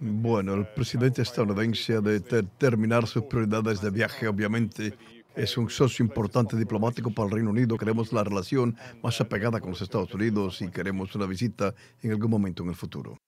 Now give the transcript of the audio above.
Bueno, el presidente estadounidense ha de determinar sus prioridades de viaje, obviamente. Es un socio importante diplomático para el Reino Unido. Queremos la relación más apegada con los Estados Unidos y queremos una visita en algún momento en el futuro.